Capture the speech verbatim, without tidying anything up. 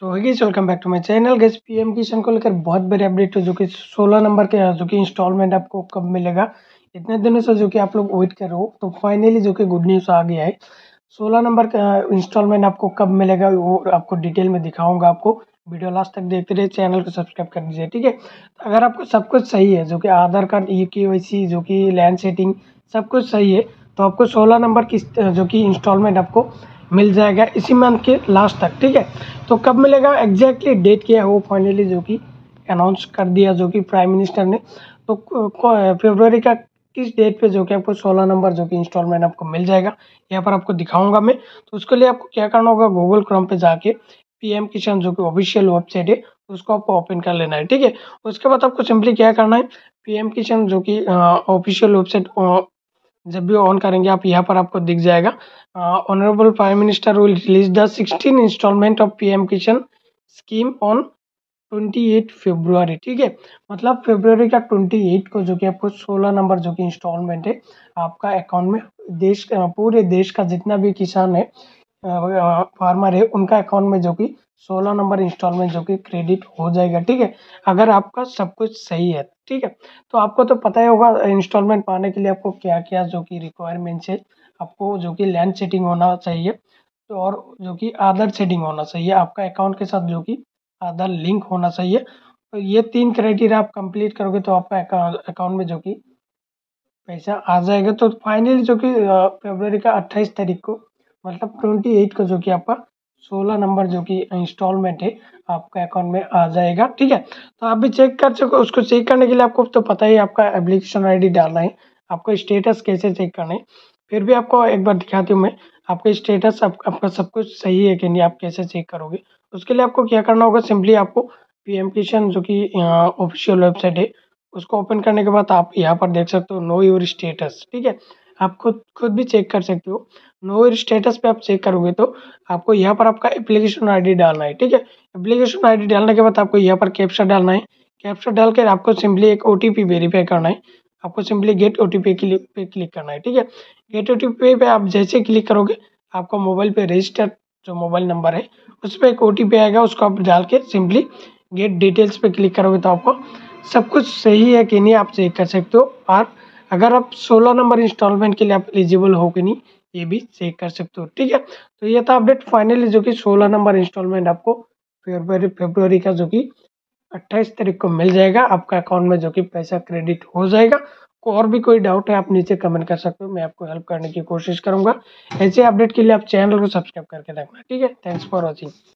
तो welcome back to my channel guys. PM Kisan को लेकर बहुत बड़ी अपडेट है जो कि सोलह नंबर के है, जो कि इंस्टॉलमेंट आपको कब मिलेगा इतने दिनों से जो कि आप लोग वेट कर रहे हो। तो फाइनली जो कि गुड न्यूज़ आ गया है, सोलह नंबर का इंस्टॉलमेंट आपको कब मिलेगा वो आपको डिटेल में दिखाऊंगा। आपको वीडियो लास्ट तक देखते रहिए, चैनल को सब्सक्राइब कर दीजिए, ठीक है। तो अगर आपको सब कुछ सही है जो कि आधार कार्ड, ई के वाई सी, जो कि लैंड सेटिंग सब कुछ सही है तो आपको सोलह नंबर की जो कि इंस्टॉलमेंट आपको मिल जाएगा इसी मंथ के लास्ट तक, ठीक है। तो कब मिलेगा एग्जैक्टली डेट क्या है वो फाइनली जो कि अनाउंस कर दिया जो कि प्राइम मिनिस्टर ने। तो फरवरी का किस डेट पे जो कि आपको सोलह नंबर जो कि इंस्टॉलमेंट आपको मिल जाएगा यहाँ पर आपको दिखाऊंगा मैं। तो उसके लिए आपको क्या करना होगा, गूगल क्रोम पे जाके पीएम किसान जो कि ऑफिशियल वेबसाइट है उसको आपको ओपन कर लेना है, ठीक है। उसके बाद आपको सिंपली क्या करना है, पीएम किसान जो कि ऑफिशियल वेबसाइट जब भी ऑन करेंगे आप यहाँ पर आपको दिख जाएगा, honourable prime minister will release the sixteen instalment of PM Kisan scheme on अट्ठाईस फरवरी, ठीक है। मतलब फरवरी का अट्ठाईस को जो कि आपको सोलह नंबर जो कि इंस्टॉलमेंट है आपका अकाउंट में देश पूरे देश का जितना भी किसान है फार्मर है उनका अकाउंट में जो कि सोलह नंबर इंस्टॉलमेंट जो कि क्रेडिट हो जाएगा, ठीक है। अगर आपका सब कुछ सही है, ठीक है। तो आपको तो पता ही होगा इंस्टॉलमेंट पाने के लिए आपको क्या क्या जो कि रिक्वायरमेंट्स है। आपको जो कि लैंड सेटिंग होना चाहिए तो और जो कि आधार सेटिंग होना चाहिए, आपका अकाउंट के साथ जो कि आधार लिंक होना चाहिए। तो ये तीन क्राइटेरिया आप कंप्लीट करोगे तो आपका अकाउंट में जो कि पैसा आ जाएगा। तो फाइनली जो कि फरवरी का अट्ठाईस तारीख को मतलब ट्वेंटी एट को जो कि आपका सोलह नंबर जो कि इंस्टॉलमेंट है आपका अकाउंट में आ जाएगा, ठीक है। तो आप भी चेक कर सको, उसको चेक करने के लिए आपको तो पता ही आपका एप्लीकेशन आईडी डालना है, आपको स्टेटस कैसे चेक करना है फिर भी आपको एक बार दिखाती हूँ मैं आपका स्टेटस आप, आपका सब कुछ सही है कि नहीं आप कैसे चेक करोगे। उसके लिए आपको क्या करना होगा, सिंपली आपको पीएम किसान जो कि ऑफिशियल वेबसाइट है उसको ओपन करने के बाद आप यहाँ पर देख सकते हो नो योर स्टेटस, ठीक है। आप खुद खुद भी चेक कर सकते हो, नो योर स्टेटस पे आप चेक करोगे तो आपको यहाँ पर आपका एप्लीकेशन आईडी डालना है, ठीक है। एप्लीकेशन आईडी डालने के बाद आपको यहाँ पर कैप्चा डालना है, कैप्चा डाल कर आपको सिंपली एक ओटीपी वेरीफाई करना है। आपको सिंपली गेट ओटीपी पे क्लिक करना है, ठीक है। गेट ओटीपी पे आप जैसे क्लिक करोगे आपको मोबाइल पे रजिस्टर्ड जो मोबाइल नंबर है उस पर एक ओटीपी आएगा, उसको आप डाल के सिंपली गेट डिटेल्स पे क्लिक करोगे तो आपको सब कुछ सही है कि नहीं आप चेक कर सकते हो। और अगर आप सोलह नंबर इंस्टॉलमेंट के लिए आप एलिजिबल हो कि नहीं ये भी चेक कर सकते हो, ठीक है। तो ये था अपडेट फाइनली जो कि सोलह नंबर इंस्टॉलमेंट आपको फरवरी फरवरी का जो कि अट्ठाईस तारीख को मिल जाएगा, आपका अकाउंट में जो कि पैसा क्रेडिट हो जाएगा। को और भी कोई डाउट है आप नीचे कमेंट कर सकते हो, मैं आपको हेल्प करने की कोशिश करूंगा। ऐसे अपडेट के लिए आप चैनल को सब्सक्राइब करके रखना, ठीक है। Thanks for watching.